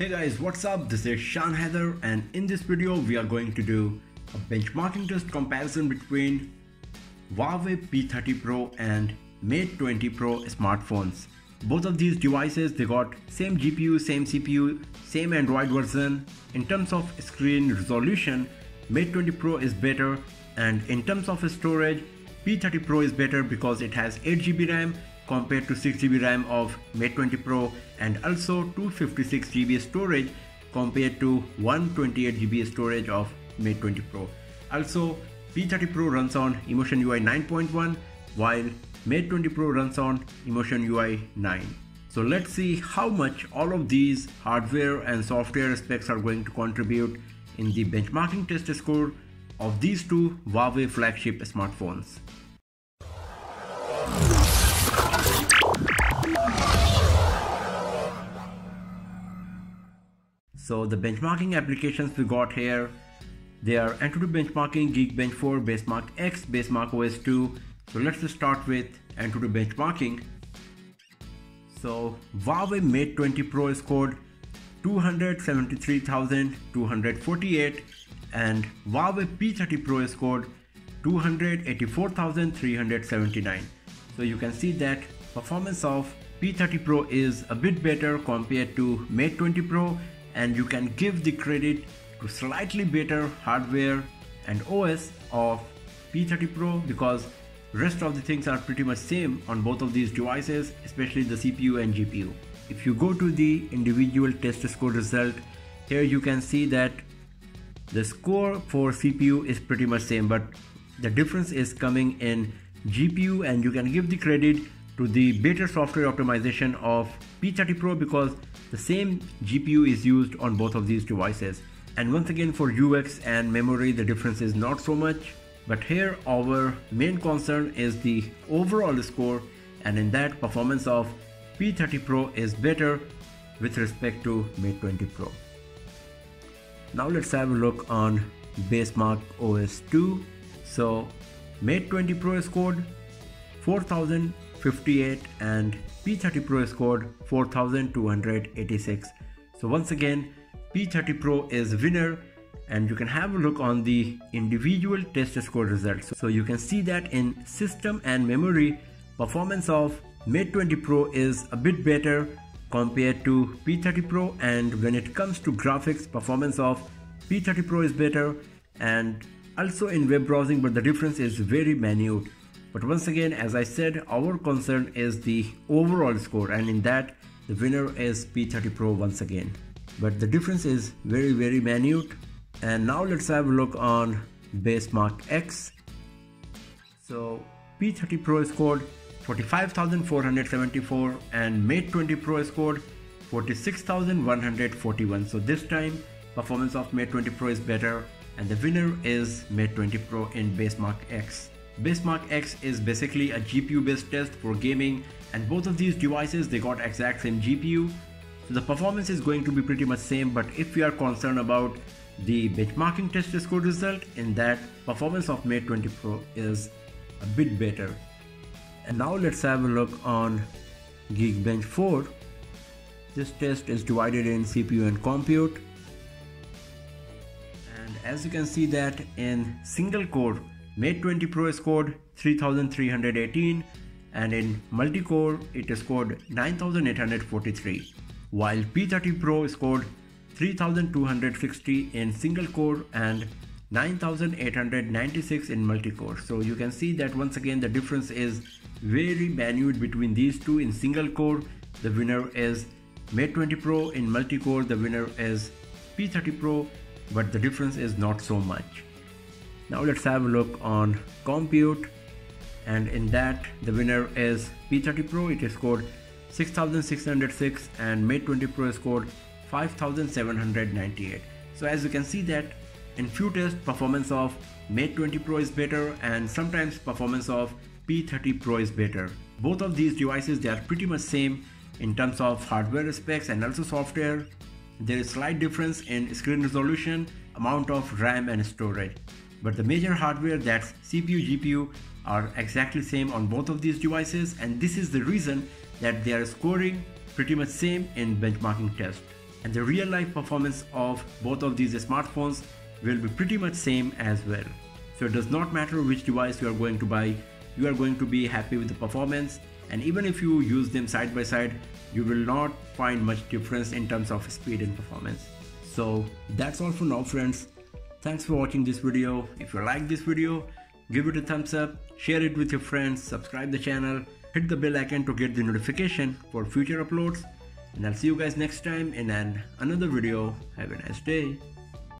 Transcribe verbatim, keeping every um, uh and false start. Hey guys, what's up? This is Shaan Haider, and in this video we are going to do a benchmarking test comparison between Huawei P thirty Pro and Mate twenty Pro smartphones. Both of these devices, they got same G P U, same C P U, same Android version. In terms of screen resolution, Mate twenty Pro is better, and in terms of storage, P thirty Pro is better because it has eight G B RAM compared to six G B RAM of Mate twenty Pro, and also two fifty-six G B storage compared to one twenty-eight G B storage of Mate twenty Pro. Also, P thirty Pro runs on Emotion U I nine point one, while Mate twenty Pro runs on Emotion U I nine. So let's see how much all of these hardware and software specs are going to contribute in the benchmarking test score of these two Huawei flagship smartphones. So the benchmarking applications we got here, they are Antutu Benchmarking, Geekbench four, Basemark X, Basemark O S two. So let's just start with Antutu Benchmarking. So Huawei Mate twenty Pro scored two hundred seventy-three thousand two hundred forty-eight and Huawei P thirty Pro scored two hundred eighty-four thousand three hundred seventy-nine. So you can see that performance of P thirty Pro is a bit better compared to Mate twenty Pro, and you can give the credit to slightly better hardware and O S of P thirty Pro because rest of the things are pretty much same on both of these devices, especially the C P U and G P U. If you go to the individual test score result, here you can see that the score for C P U is pretty much same, but the difference is coming in G P U, and you can give the credit to the better software optimization of P thirty Pro because the same G P U is used on both of these devices. And once again, for U X and memory, the difference is not so much, but here our main concern is the overall score, and in that, performance of P thirty Pro is better with respect to Mate twenty Pro. Now let's have a look on Basemark O S two. So Mate twenty Pro scored four thousand fifty-eight and P thirty Pro scored four thousand two hundred eighty-six. So once again, P thirty Pro is winner, and you can have a look on the individual test score results. So you can see that in system and memory, performance of Mate twenty Pro is a bit better compared to P thirty Pro, and when it comes to graphics, performance of P thirty Pro is better, and also in web browsing, but the difference is very minute. But once again, as I said, our concern is the overall score, and in that, the winner is P thirty Pro once again. But the difference is very, very minute. And now let's have a look on Basemark X. So P thirty Pro scored forty-five thousand four hundred seventy-four and Mate twenty Pro scored forty-six thousand one hundred forty-one. So this time, performance of Mate twenty Pro is better, and the winner is Mate twenty Pro in Basemark X. Basemark X is basically a G P U based test for gaming, and both of these devices, they got exact same G P U, so the performance is going to be pretty much same. But if we are concerned about the benchmarking test score result, in that, performance of Mate twenty Pro is a bit better. And now let's have a look on Geekbench four. This test is divided in C P U and compute, and as you can see that in single core, Mate twenty Pro scored three thousand three hundred eighteen, and in multi-core it scored nine thousand eight hundred forty-three, while P thirty Pro scored three thousand two hundred sixty in single core and nine thousand eight hundred ninety-six in multi-core. So you can see that once again the difference is very minute between these two. In single core, the winner is Mate twenty Pro, in multi-core the winner is P thirty Pro, but the difference is not so much. Now let's have a look on compute, and in that, the winner is P thirty Pro. It is scored six thousand six hundred six and Mate twenty Pro scored five thousand seven hundred ninety-eight. So as you can see that in few tests, performance of Mate twenty Pro is better, and sometimes performance of P thirty Pro is better. Both of these devices, they are pretty much same in terms of hardware specs and also software. There is slight difference in screen resolution, amount of RAM and storage. But the major hardware, that's C P U, G P U, are exactly same on both of these devices, and this is the reason that they are scoring pretty much same in benchmarking test. and the real life performance of both of these smartphones will be pretty much same as well. So it does not matter which device you are going to buy, you are going to be happy with the performance, and even if you use them side by side, you will not find much difference in terms of speed and performance. So that's all for now, friends. Thanks for watching this video. If you like this video, give it a thumbs up, share it with your friends, subscribe the channel, hit the bell icon to get the notification for future uploads, and I'll see you guys next time in an another video. Have a nice day.